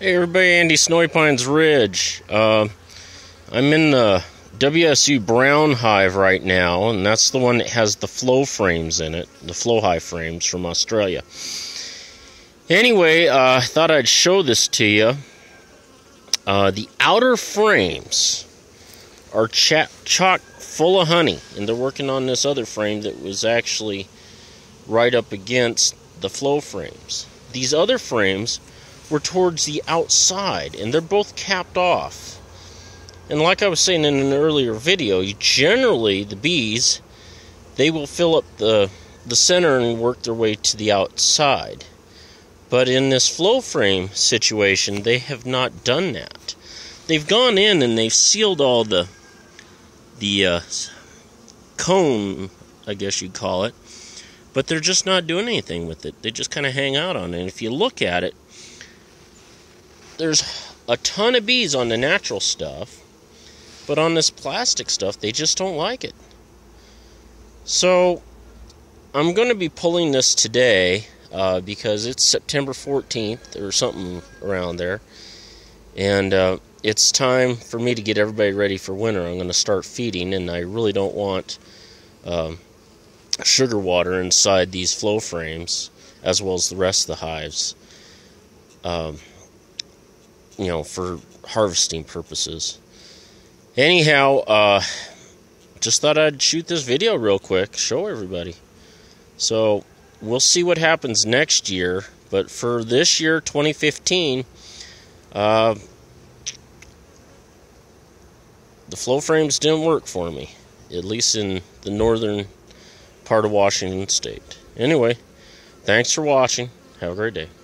Hey everybody, Andy, Snoy Pines Ridge. I'm in the WSU Brown Hive right now, and that's the one that has the flow frames in it, the Flow Hive Frames from Australia. Anyway, I thought I'd show this to you. The outer frames are chock full of honey, and they're working on this other frame that was actually right up against the flow frames. These other frames were towards the outside, and they're both capped off. And like I was saying in an earlier video, generally the bees, they will fill up the center and work their way to the outside. But in this flow frame situation, they have not done that. They've gone in and they've sealed all the cone, I guess you'd call it, but they're just not doing anything with it. They just kind of hang out on it. And if you look at it, there's a ton of bees on the natural stuff, but on this plastic stuff, they just don't like it. So I'm going to be pulling this today because it's September 14th or something around there, and it's time for me to get everybody ready for winter. I'm going to start feeding, and I really don't want sugar water inside these flow frames, as well as the rest of the hives. You know, for harvesting purposes. Anyhow, just thought I'd shoot this video real quick, show everybody. So we'll see what happens next year, but for this year, 2015, the flow frames didn't work for me, at least in the northern part of Washington state. Anyway, thanks for watching. Have a great day.